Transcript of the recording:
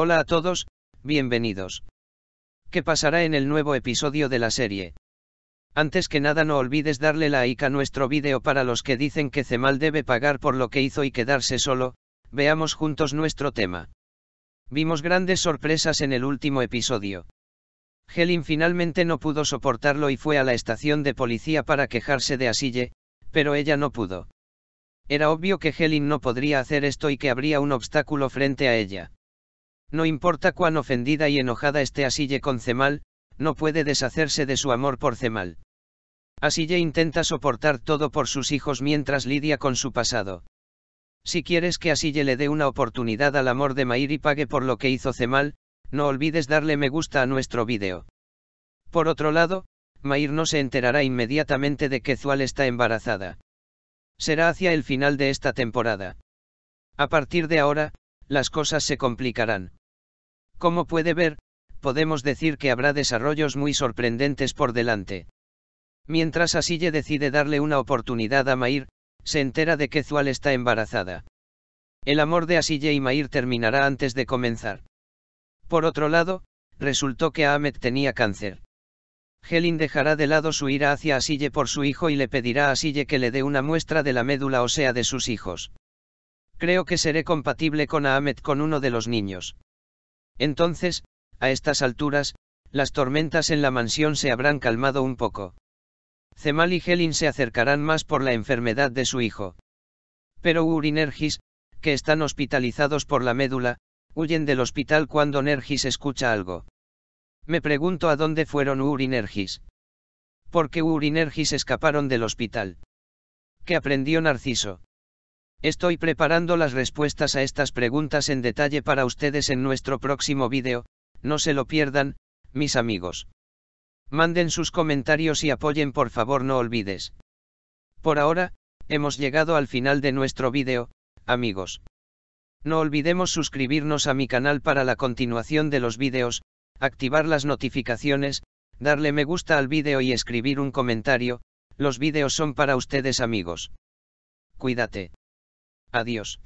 Hola a todos, bienvenidos. ¿Qué pasará en el nuevo episodio de la serie? Antes que nada no olvides darle like a nuestro vídeo para los que dicen que Cemal debe pagar por lo que hizo y quedarse solo. Veamos juntos nuestro tema. Vimos grandes sorpresas en el último episodio. Helin finalmente no pudo soportarlo y fue a la estación de policía para quejarse de Asiye, pero ella no pudo. Era obvio que Helin no podría hacer esto y que habría un obstáculo frente a ella. No importa cuán ofendida y enojada esté Asiye con Cemal, no puede deshacerse de su amor por Cemal. Asiye intenta soportar todo por sus hijos mientras lidia con su pasado. Si quieres que Asiye le dé una oportunidad al amor de Mair y pague por lo que hizo Cemal, no olvides darle me gusta a nuestro vídeo. Por otro lado, Mair no se enterará inmediatamente de que Zual está embarazada. Será hacia el final de esta temporada. A partir de ahora, las cosas se complicarán. Como puede ver, podemos decir que habrá desarrollos muy sorprendentes por delante. Mientras Asiye decide darle una oportunidad a Mair, se entera de que Zual está embarazada. El amor de Asiye y Mair terminará antes de comenzar. Por otro lado, resultó que Ahmet tenía cáncer. Helin dejará de lado su ira hacia Asiye por su hijo y le pedirá a Asiye que le dé una muestra de la médula ósea de sus hijos. Creo que seré compatible con Ahmet con uno de los niños. Entonces, a estas alturas, las tormentas en la mansión se habrán calmado un poco. Cemal y Helin se acercarán más por la enfermedad de su hijo. Pero Uğur y Nergis, que están hospitalizados por la médula, huyen del hospital cuando Nergis escucha algo. Me pregunto a dónde fueron Uğur y Nergis. ¿Por qué Uğur y Nergis escaparon del hospital? ¿Qué aprendió Narciso? Estoy preparando las respuestas a estas preguntas en detalle para ustedes en nuestro próximo vídeo, no se lo pierdan, mis amigos. Manden sus comentarios y apoyen por favor, no olvides. Por ahora, hemos llegado al final de nuestro vídeo, amigos. No olvidemos suscribirnos a mi canal para la continuación de los vídeos, activar las notificaciones, darle me gusta al vídeo y escribir un comentario. Los vídeos son para ustedes, amigos. Cuídate. Adiós.